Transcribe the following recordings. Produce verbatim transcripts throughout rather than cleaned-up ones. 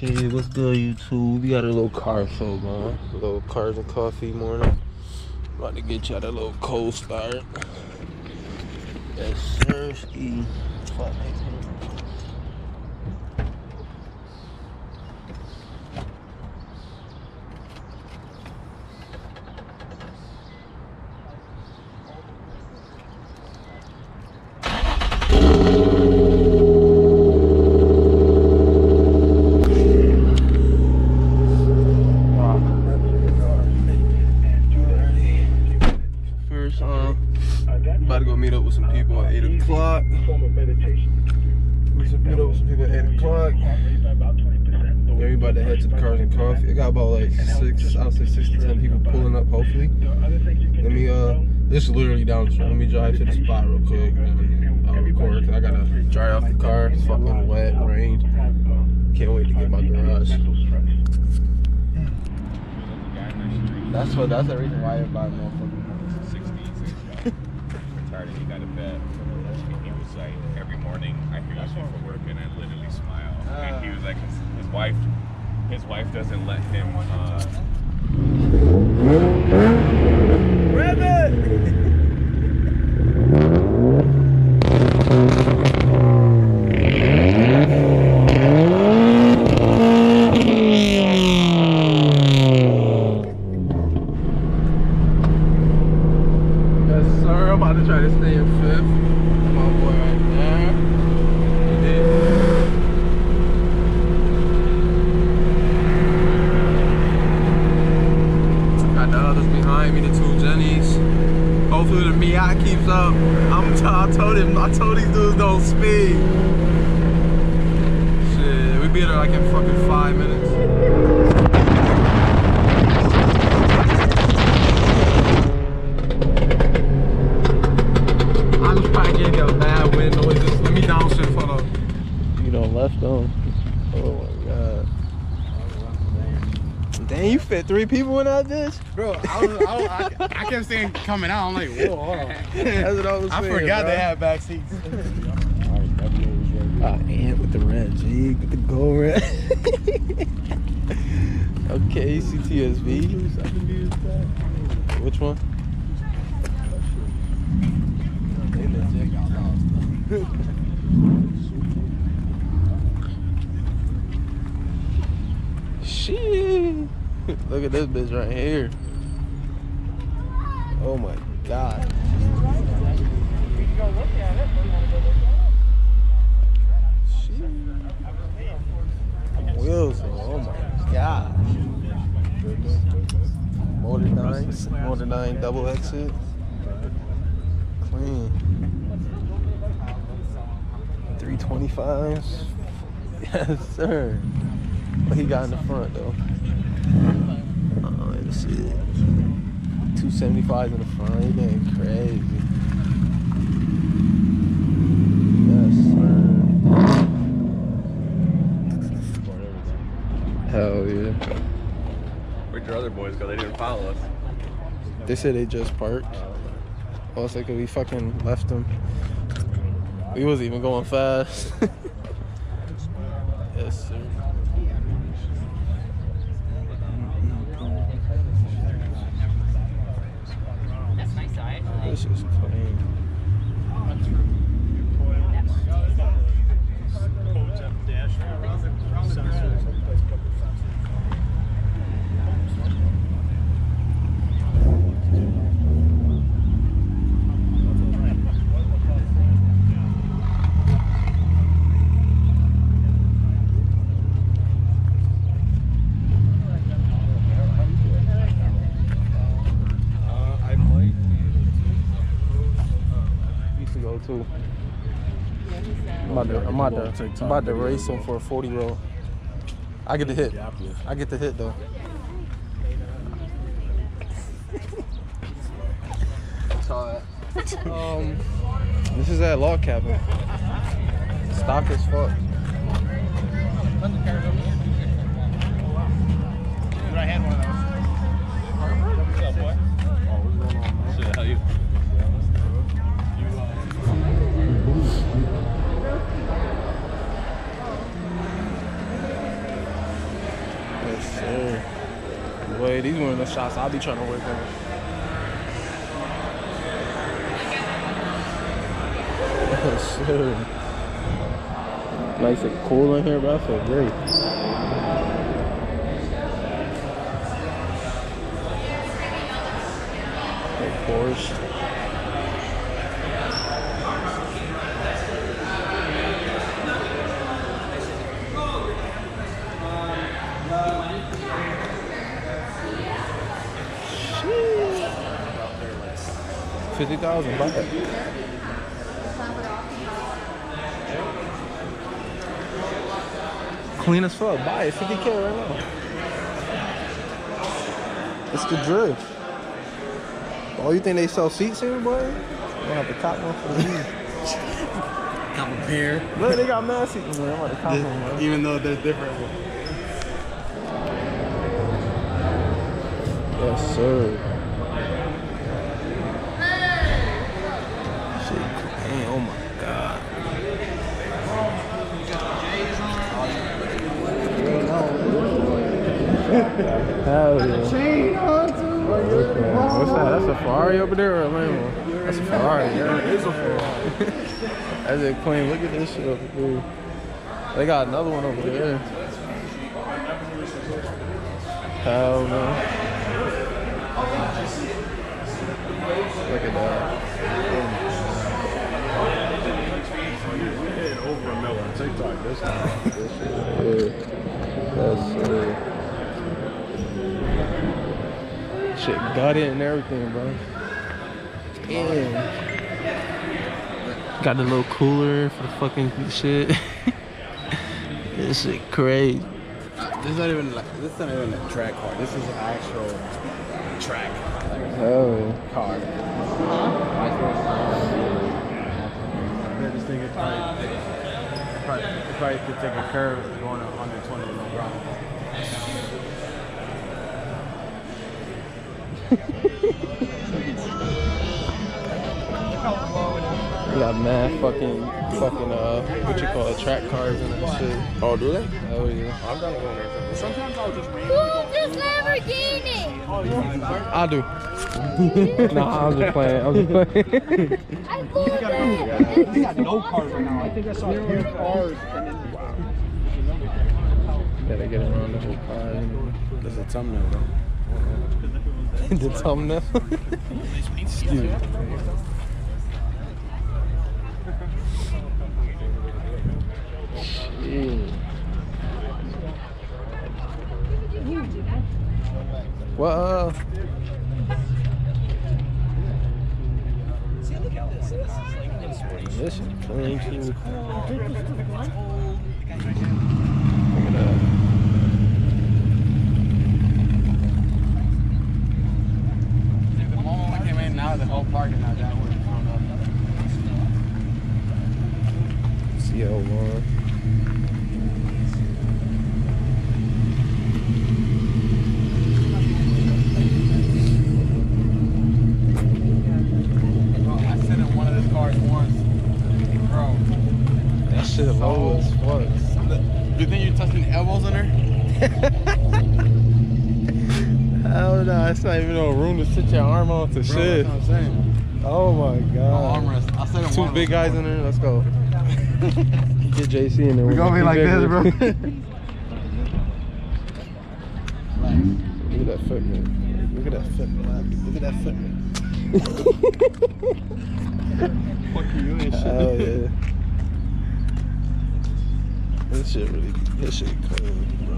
Hey, what's good, YouTube? We got a little car show, man. A little cars and coffee morning. About to get y'all that little cold start. That's Sersky. About to go meet up with some people at eight o'clock. We should meet up with some people at eight o'clock. Yeah, we about to head to the Cars and Coffee. I got about like six, I would say six to ten people pulling up, hopefully. Let me, uh, this is literally down the street. Let me drive to the spot real quick and I'll record, cause I gotta dry off the car. It's fucking wet, rained. Can't wait to get my garage. That's what, that's the reason why everybody motherfucking and he got a bet. He was like, every morning I hear you for work and I literally smile. Uh, and he was like, his, his wife, his wife doesn't let him. Uh, up. I'm t I told him, I told these dudes don't speed. Shit, we be there like in fucking five minutes. Dang, you fit three people in that bitch? Bro, I, was, I, I, I kept seeing coming out. I'm like, whoa, hold on. That's what I was I saying, forgot bro. They had back seats. Oh, and with the red G, with the gold red. Okay, C T S V. Which one? Shit. Look at this bitch right here. Oh my god. Wheels, oh my god. Motor nine, motor nine double exit. Clean. three twenty-fives. Yes, sir. What he got in the front though? Shit. two seventy-fives in the front, you getting crazy. Yes, sir. Hell yeah. Where'd your other boys go? They didn't follow us. They said they just parked. Also, cause we fucking left them. We wasn't even going fast. Yes, sir. This is clean. Too. I'm about to, I'm about to, I'm about to race him for a forty roll. I get the hit. I get the hit though. Saw that. Um, this is that log cabin. Stock as fuck. I had one of those. What's up, boy? What's going on, man? Shit, how you? Yes, sir. Boy, these one of the shots I'll be trying to work on. Yes, sir. Nice and cool in here, bro. I feel great. Forest. Fifty thousand, buy it. Clean as fuck, buy it. Fifty K right now. It's the drift. Oh, you think they sell seats here, boy? I'm gonna have to cop one for me. Cop a pair. Look, they got mad seats, man. I'm about to cop this, one, man. Even though they're different. Yes, sir. Shit, man, oh my God. Hell yeah. What's that? That's a Ferrari over there or a Lambo? That's a Ferrari. Yeah, it is a Ferrari. That's it, clean. Look at this shit over there. They got another one over there. Hell no. Look at that. We did over a million TikTok this time. This shit. That's it. Shit got it and everything, bro. Damn. Got the little cooler for the fucking shit. This shit crazy. This is not even like this is not even a track car. This is an actual track oh. car. Huh? I just think it probably, it probably, it probably could take a curve going up one twenty with no problem. We got mad fucking, fucking, uh, what you call it, track cars and that shit. Oh, do they? Oh, yeah. I'm gonna go there. Sometimes I'll just wait. Who's this Lamborghini? I do. Nah, I'm just playing. I'm just playing. I love it. We got no cars right now. I think I saw two cars. Gotta get around the whole car. There's a thumbnail, though. The thumbnail. Dude. Shit. Whoa. See, look at this. This is like inspiration. This is crazy. Look at that. The whole parking lot that way. C L one. Bro, I sit in one of these cars once. Bro. That shit is low as fuck. Do you think you're touching elbows in her? I don't know, it's not even no room to sit your arm on to shit. That's what I'm saying. Oh my God. No armrest. I'll say Two one big guys one. in there, let's go. Get J C in there. We're gonna be like bigger. this, bro. Look at that foot, man. Look at that foot, man. Look at that foot, man. Fuck you and shit. Oh yeah. This shit really, this shit cold, bro.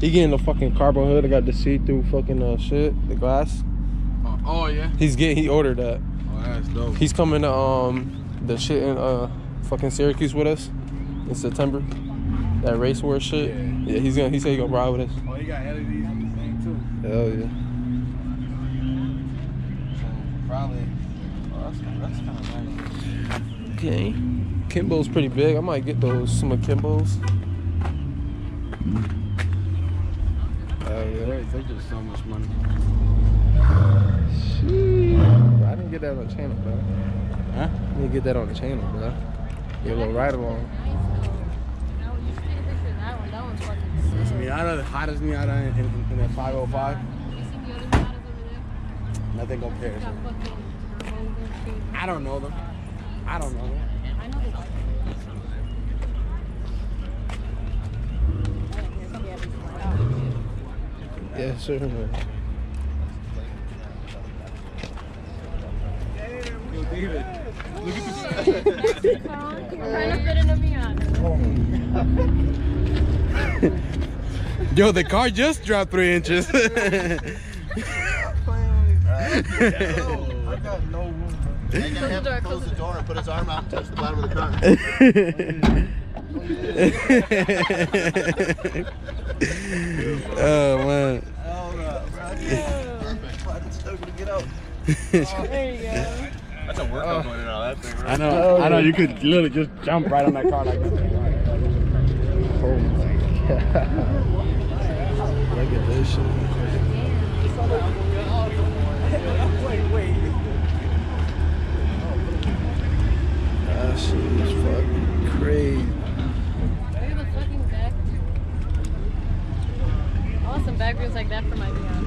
He getting the fucking carbon hood. I got the see-through fucking uh, shit, the glass. Uh, oh yeah. He's getting. He ordered that. Oh, that's dope. He's coming to um the shit in uh fucking Syracuse with us in September. That race war shit. Yeah. Yeah. He's gonna. He said he gonna ride with us. Oh, he got L E Ds on this thing too. Hell yeah. So probably. Oh, that's kind of, that's kind of nice. Okay. Kimbo's pretty big. I might get those some of Kimbo's. They just so much money. Sheesh. I didn't get that on the channel, bro. Huh? I didn't get that on the channel, bro. Get a little ride along. That one's fucking sick. Miata, the hottest Miata in, in, in that five oh five. You see the other Miatas over there? Nothing compares. I don't know them. I don't know them. I know they like them. Yes, sir. Yo, David. Look at this. You're trying to fit in a Miata. Yo, the car just dropped three inches. Playing with I got no room. I can have him close the door and put his arm out and touch the bottom of the car. Oh man. Oh no, bro. Perfect. I just took to get out. Oh, there you go. That's a workout going in all that thing, right? I know. I know. You could literally just jump right on that car like that. Look at this shit. Wait, wait. That shit is fucking crazy. I have a fucking back room. I want some back rooms like that for my beyond.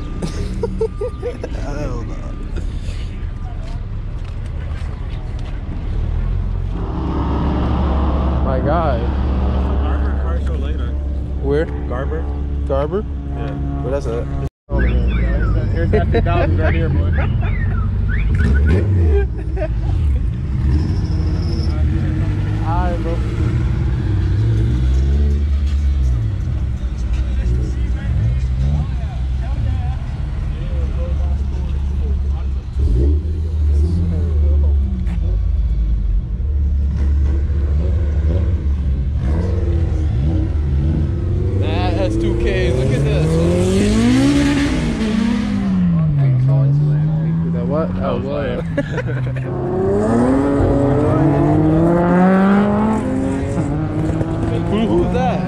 Hell no. My God. Where? Garber. Garber? Yeah. But that's a. Here's that two thousand right here, boy. Alright, bro. two K, look at this. That what? Oh, what? Who, who's that?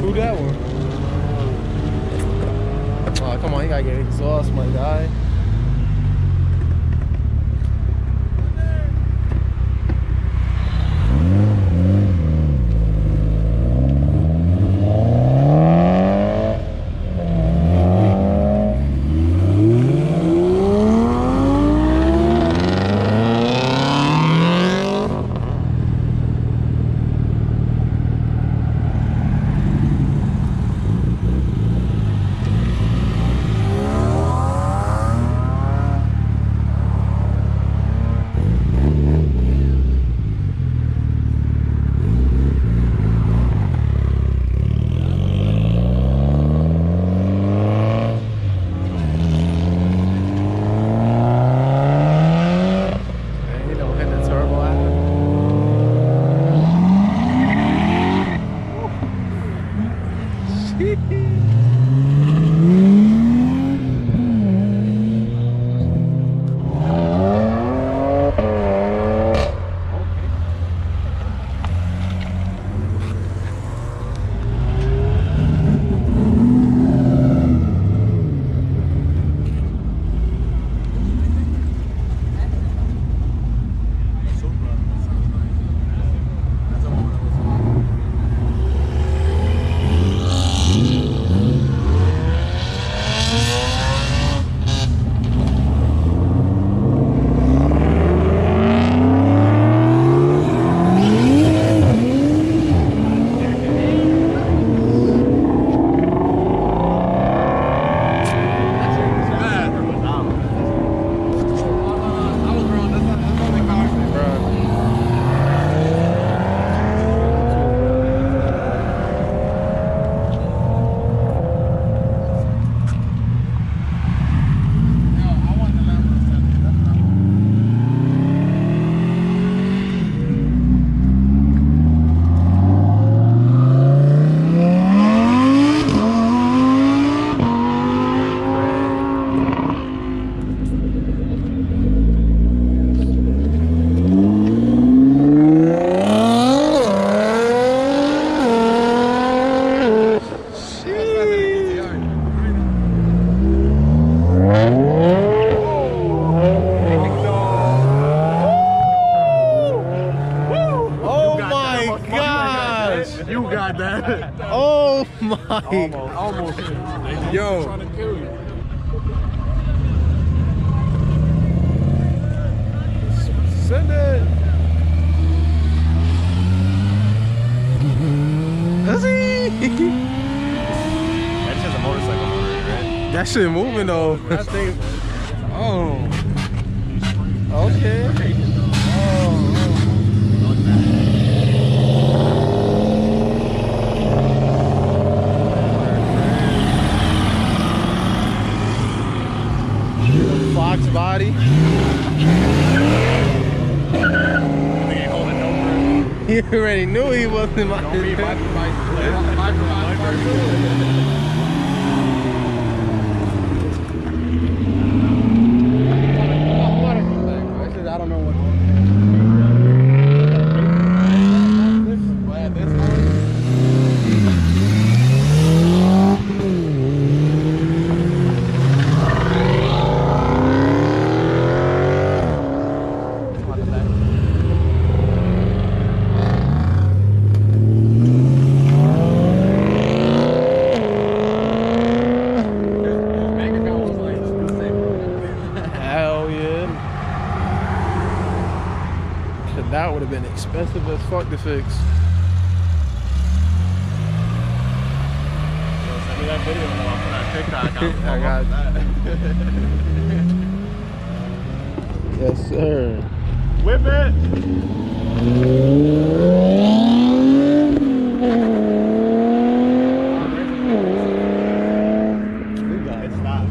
Who that one? Oh, come on, you gotta get exhaust, my guy. Mm-hmm. almost. Almost. They Yo. Trying to kill you. Send it. That's just a motorcycle moving, right? That shit moving though. That thing. Oh. Okay. Oh. Fox body. You think he holding no bird? You already knew he wasn't my Don't be my, my, my, my, my, my bird. I don't know what. That would have been expensive as fuck to fix. Yo, send me that video off of that TikTok. I got that. Yes, sir. Whip it! This guy stopped.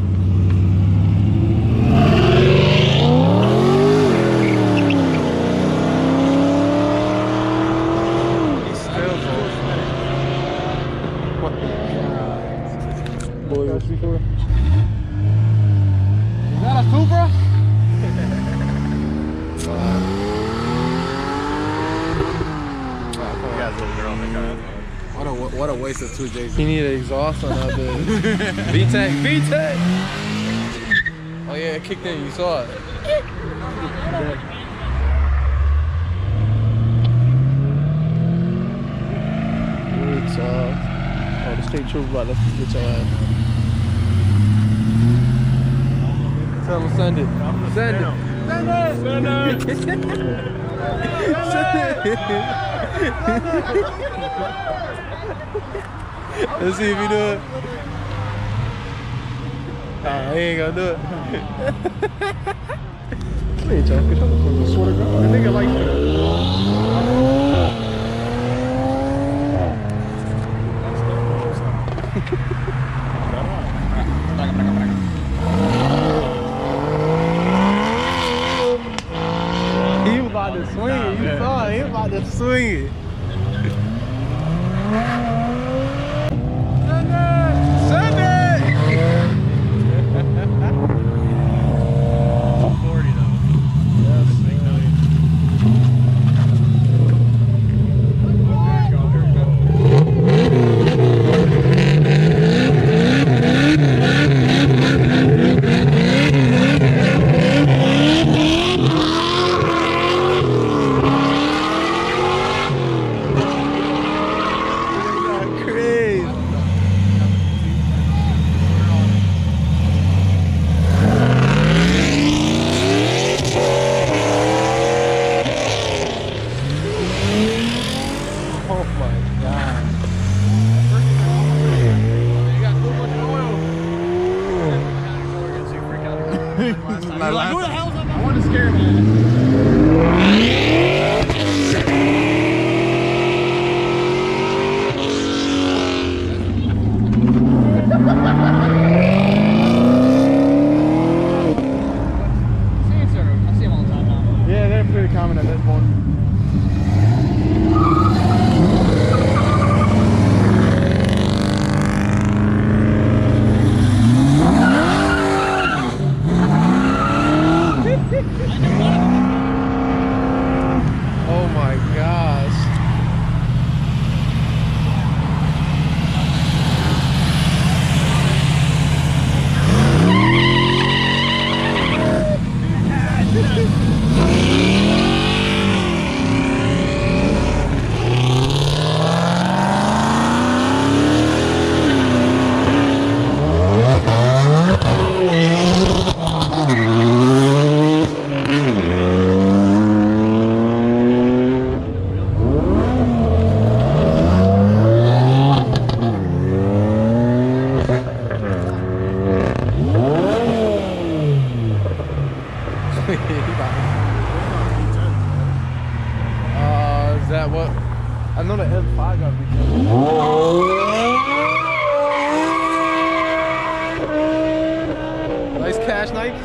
What a what a waste of two J's. He needed exhaust on that bitch. V TEC, V TEC. Oh yeah, it kicked in. You saw it. It's uh, oh, the state trooper about to get your ass. Tell him send it. Send it. Send it. Send it. Send it. Let's see if he do it. Nah, he ain't gonna do it. I ain't trying to control the phone. I swear to God, the nigga like that. He was about to swing it. You saw it. He was about to swing it. I know.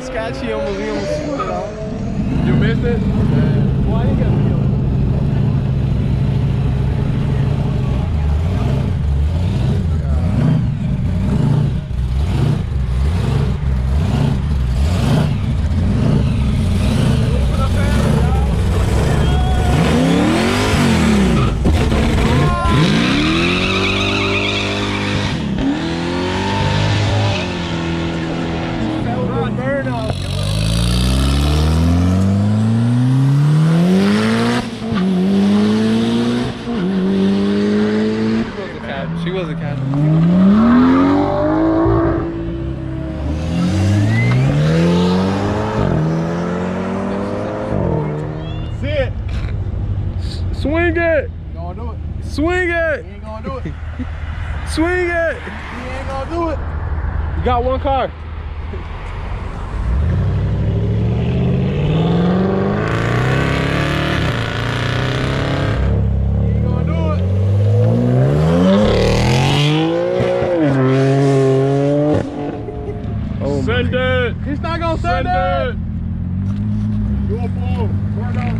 this guy she almost, he almost put it on. You missed it? Yeah. Well, I ain't got to feel it. Swing it! He gonna do it. Swing it! He ain't gonna do it. Swing it! He ain't gonna do it. You got one car. He ain't gonna do it. Oh, send it! He's not gonna send, send it! Go for it. Turn on.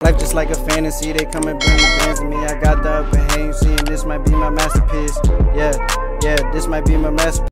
Life just like a fantasy, they come and bring the bands to me. I got the upper hand, seeing this might be my masterpiece. Yeah, yeah, this might be my masterpiece.